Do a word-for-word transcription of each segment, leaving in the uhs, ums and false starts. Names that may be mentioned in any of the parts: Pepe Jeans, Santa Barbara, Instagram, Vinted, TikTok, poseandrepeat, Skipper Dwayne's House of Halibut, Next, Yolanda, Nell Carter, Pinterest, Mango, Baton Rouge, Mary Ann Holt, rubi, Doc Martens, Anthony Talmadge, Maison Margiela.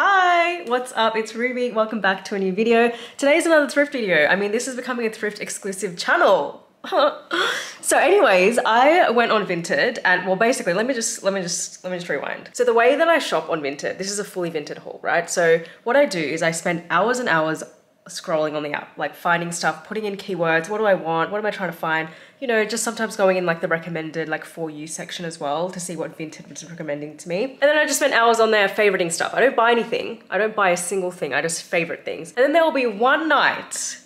Hi, what's up? It's Ruby. Welcome back to a new video. Today's another thrift video. I mean, this is becoming a thrift exclusive channel. So anyways, I went on Vinted and well, basically, let me just, let me just, let me just rewind. So the way that I shop on Vinted, this is a fully Vinted haul, right? So what I do is I spend hours and hours scrolling on the app, like finding stuff, putting in keywords. What do I want? What am I trying to find? You know, just sometimes going in like the recommended, like for you section as well to see what Vinted was recommending to me. And then I just spend hours on there favoriting stuff. I don't buy anything. I don't buy a single thing. I just favorite things. And then there will be one night,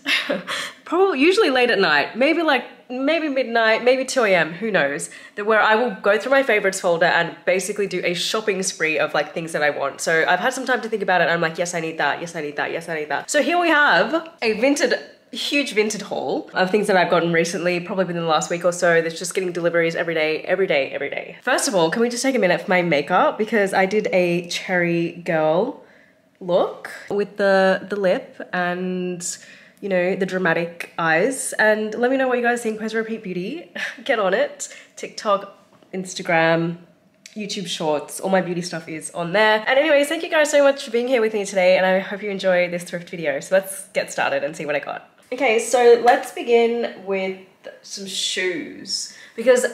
probably usually late at night, maybe like maybe midnight, maybe two A M, who knows, that where I will go through my favorites folder and basically do a shopping spree of like things that I want. So I've had some time to think about it. And I'm like, yes, I need that. Yes, I need that. Yes, I need that. So here we have a Vinted, huge Vinted haul of things that I've gotten recently, probably within the last week or so. That's just getting deliveries every day, every day, every day. First of all, can we just take a minute for my makeup? Because I did a cherry girl look with the, the lip and, you know, the dramatic eyes. And let me know what you guys think. Pose and Repeat Beauty. Get on it. TikTok, Instagram, YouTube Shorts. All my beauty stuff is on there. And anyways, thank you guys so much for being here with me today. And I hope you enjoy this thrift video. So let's get started and see what I got. Okay, so let's begin with some shoes. Because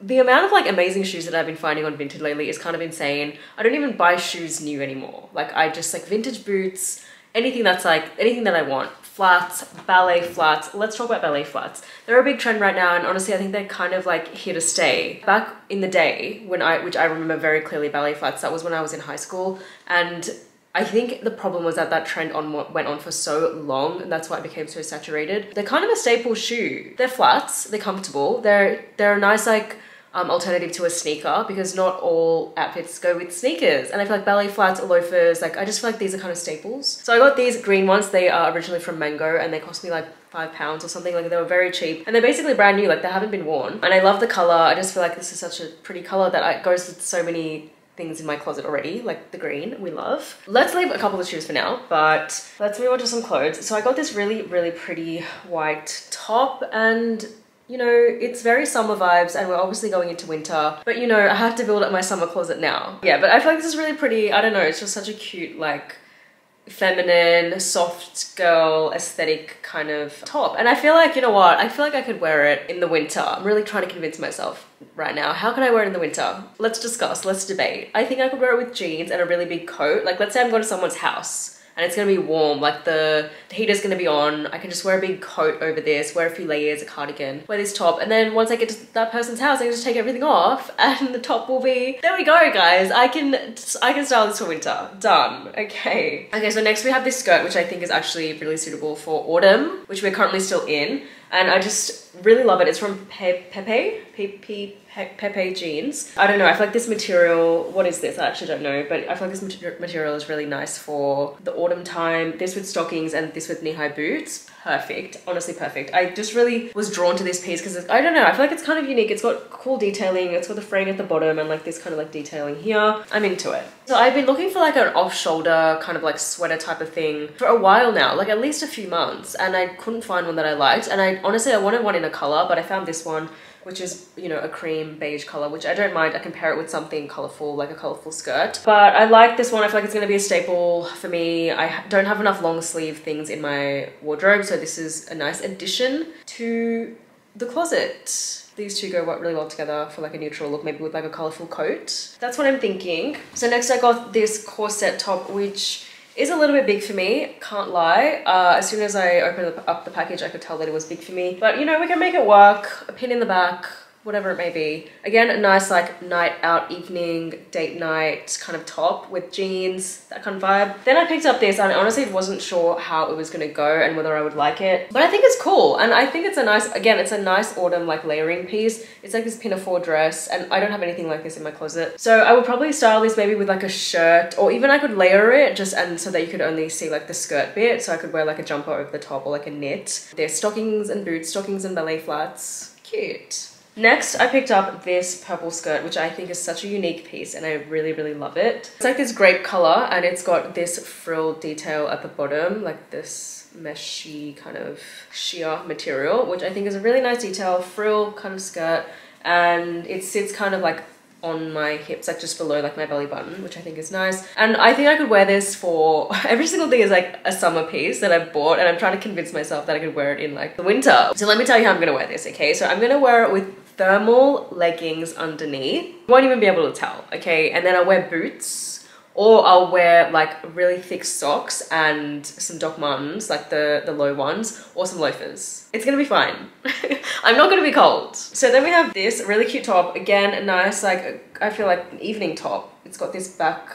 the amount of like amazing shoes that I've been finding on Vinted lately is kind of insane. I don't even buy shoes new anymore. Like I just like vintage boots, anything that's like, anything that I want. Flats, ballet flats. Let's talk about ballet flats. They're a big trend right now, and honestly I think they're kind of like here to stay. Back in the day, when I, which I remember very clearly, ballet flats, that was when I was in high school, and I think the problem was that that trend on went on for so long, and that's why it became so saturated. They're kind of a staple shoe. They're flats, they're comfortable, they're, they're a nice like um, alternative to a sneaker, because not all outfits go with sneakers. And I feel like ballet flats or loafers, like I just feel like these are kind of staples. So I got these green ones. They are originally from Mango and they cost me like five pounds or something. Like they were very cheap and they're basically brand new, like they haven't been worn. And I love the color. I just feel like this is such a pretty color that it goes with so many things in my closet already, like the green we love. Let's leave a couple of shoes for now, but let's move on to some clothes. So I got this really, really pretty white top and you know, it's very summer vibes and we're obviously going into winter, but you know, I have to build up my summer closet now. Yeah, but I feel like this is really pretty. I don't know, it's just such a cute, like feminine, soft girl aesthetic kind of top. And I feel like, you know what? I feel like I could wear it in the winter. I'm really trying to convince myself right now. How can I wear it in the winter? Let's discuss, let's debate. I think I could wear it with jeans and a really big coat. Like let's say I'm going to someone's house and it's gonna be warm, like the, the heater's gonna be on. I can just wear a big coat over this, wear a few layers, a cardigan, wear this top. And then once I get to that person's house, I can just take everything off and the top will be, there we go guys. I can, I can style this for winter, done, okay. Okay, so next we have this skirt, which I think is actually really suitable for autumn, which we're currently still in. And I just really love it. It's from Pe Pepe, Pepe, Pepe Jeans. I don't know, I feel like this material, what is this? I actually don't know, but I feel like this material is really nice for the autumn time. This with stockings and this with knee-high boots. Perfect, honestly perfect. I just really was drawn to this piece because I don't know, I feel like it's kind of unique. It's got cool detailing, it's got the fraying at the bottom and like this kind of like detailing here. I'm into it. So I've been looking for like an off-shoulder kind of like sweater type of thing for a while now, like at least a few months, and I couldn't find one that I liked. And I honestly, I wanted one in a color, but I found this one, which is, you know, a cream beige color, which I don't mind. I can pair it with something colorful, like a colorful skirt. But I like this one. I feel like it's gonna be a staple for me. I don't have enough long sleeve things in my wardrobe, so this is a nice addition to the closet. These two go really well together for like a neutral look, maybe with like a colorful coat. That's what I'm thinking. So next I got this corset top, which is a little bit big for me, can't lie. Uh, as soon as I opened up the package, I could tell that it was big for me. But you know, we can make it work, a pin in the back, whatever it may be. Again, a nice like night out, evening, date night kind of top with jeans, that kind of vibe. Then I picked up this and I honestly wasn't sure how it was gonna go and whether I would like it. But I think it's cool. And I think it's a nice, again, it's a nice autumn like layering piece. It's like this pinafore dress and I don't have anything like this in my closet. So I would probably style this maybe with like a shirt, or even I could layer it just and so that you could only see like the skirt bit. So I could wear like a jumper over the top or like a knit. There's stockings and boots, stockings and ballet flats. Cute. Next, I picked up this purple skirt, which I think is such a unique piece and I really, really love it. It's like this grape color and it's got this frill detail at the bottom, like this meshy kind of sheer material, which I think is a really nice detail, frill kind of skirt. And it sits kind of like on my hips, like just below like my belly button, which I think is nice. And I think I could wear this for, every single thing is like a summer piece that I've bought, and I'm trying to convince myself that I could wear it in like the winter. So let me tell you how I'm gonna wear this, okay? So I'm gonna wear it with thermal leggings underneath. You won't even be able to tell, okay? And then I'll wear boots, or I'll wear like really thick socks and some Doc Martens, like the, the low ones, or some loafers. It's gonna be fine. I'm not gonna be cold. So then we have this really cute top. Again, a nice, like, I feel like an evening top. It's got this back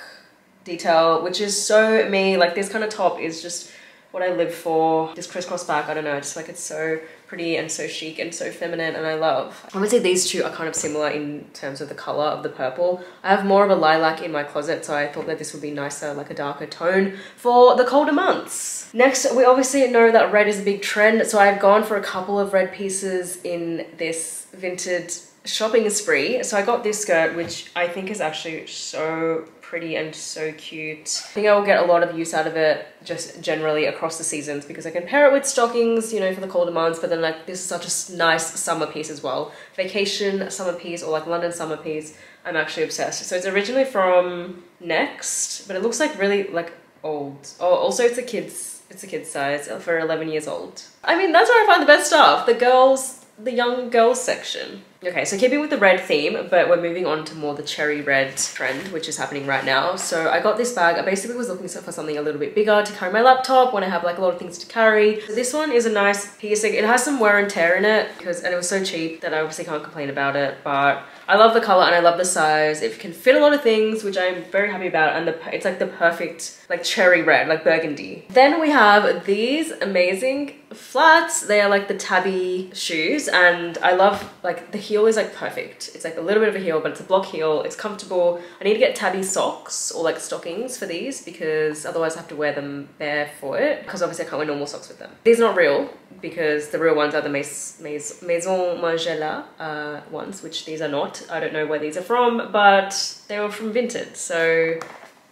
detail, which is so me. Like this kind of top is just what I live for. This crisscross back, I don't know, just like it's so pretty and so chic and so feminine, and I love. I would say these two are kind of similar in terms of the color of the purple. I have more of a lilac in my closet, so I thought that this would be nicer, like a darker tone for the colder months. Next, we obviously know that red is a big trend, so I've gone for a couple of red pieces in this Vinted shopping spree. So I got this skirt, which I think is actually so pretty and so cute. I think I will get a lot of use out of it just generally across the seasons, because I can pair it with stockings, you know, for the colder months, but then like this is such a nice summer piece as well. Vacation summer piece, or like London summer piece. I'm actually obsessed. So it's originally from Next, but it looks like really like old. Oh, also it's a kid's, it's a kid's size for eleven years old. I mean, that's where I find the best stuff. The girls, the young girls section. Okay, so keeping with the red theme, but we're moving on to more the cherry red trend, which is happening right now. So I got this bag. I basically was looking for something a little bit bigger to carry my laptop when I have like a lot of things to carry. So this one is a nice piece. It has some wear and tear in it, because and it was so cheap that I obviously can't complain about it, but I love the color and I love the size. It can fit a lot of things, which I'm very happy about, and the, it's like the perfect like cherry red, like burgundy. Then we have these amazing flats. They are like the tabby shoes, and I love like the heel is like perfect. It's like a little bit of a heel, but it's a block heel. It's comfortable. I need to get tabby socks or like stockings for these, because otherwise I have to wear them barefoot, because obviously I can't wear normal socks with them. These are not real, because the real ones are the Maison Margiela uh, ones, which these are not. I don't know where these are from, but they were from Vinted, so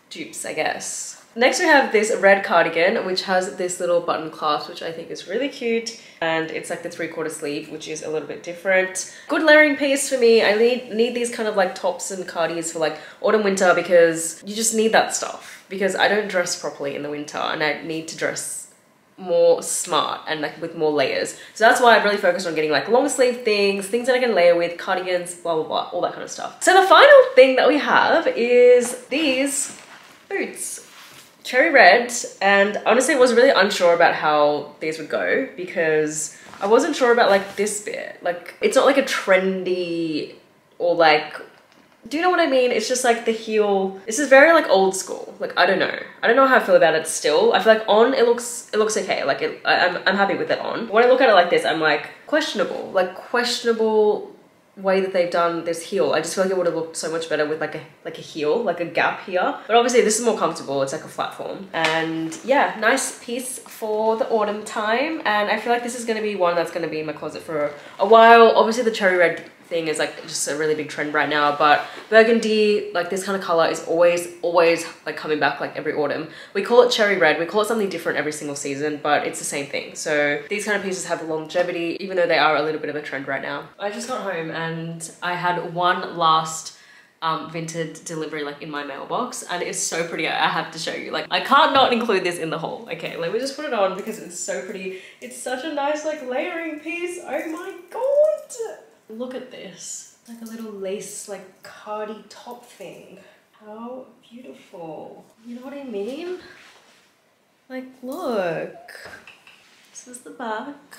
dupes, I guess. Next we have this red cardigan, which has this little button clasp, which I think is really cute. And it's like the three quarter sleeve, which is a little bit different. Good layering piece for me. I need, need these kind of like tops and cardigans for like autumn, winter, because you just need that stuff. Because I don't dress properly in the winter, and I need to dress more smart and like with more layers. So that's why I've really focused on getting like long sleeve things, things that I can layer with, cardigans, blah, blah, blah, all that kind of stuff. So the final thing that we have is these boots. Cherry red, and honestly I was really unsure about how these would go, because I wasn't sure about like this bit. Like it's not like a trendy or like, do you know what I mean? It's just like the heel. This is very like old school. Like, I don't know. I don't know how I feel about it still. I feel like on, it looks it looks okay. Like it, I, I'm, I'm happy with it on. But when I look at it like this, I'm like questionable, like questionable way that they've done this heel. I just feel like it would have looked so much better with like a like a heel, like a gap here. But obviously this is more comfortable. It's like a platform. And yeah, nice piece for the autumn time. And I feel like this is gonna be one that's gonna be in my closet for a while. Obviously the cherry red thing is like just a really big trend right now, but burgundy, like this kind of color, is always always like coming back. Like every autumn we call it cherry red, we call it something different every single season, but it's the same thing. So these kind of pieces have longevity, even though they are a little bit of a trend right now. I just got home and I had one last um Vinted delivery like in my mailbox, and it's so pretty. I have to show you. Like I can't not include this in the haul. Okay, let me just put it on because it's so pretty. It's such a nice like layering piece. Oh my god, look at this, like a little lace like cardi top thing. How beautiful. You know what I mean? Like look, this is the back.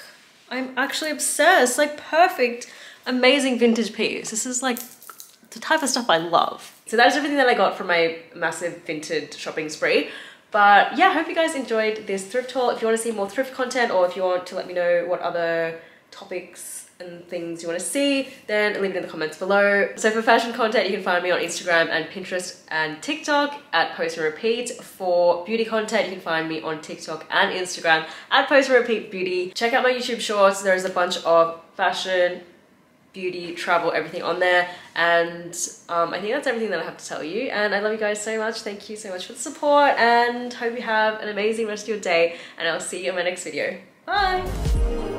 I'm actually obsessed. Like perfect, amazing vintage piece. This is like the type of stuff I love. So that's everything that I got from my massive Vinted shopping spree. But yeah, I hope you guys enjoyed this thrift haul. If you want to see more thrift content, or if you want to let me know what other topics and things you want to see, then leave it in the comments below. So for fashion content, you can find me on Instagram and Pinterest and TikTok at Post and Repeat. For beauty content, you can find me on TikTok and Instagram at Post and Repeat Beauty. Check out my YouTube shorts. There's a bunch of fashion, beauty, travel, everything on there. And um, I think that's everything that I have to tell you. And I love you guys so much. Thank you so much for the support, and hope you have an amazing rest of your day, and I'll see you in my next video. Bye!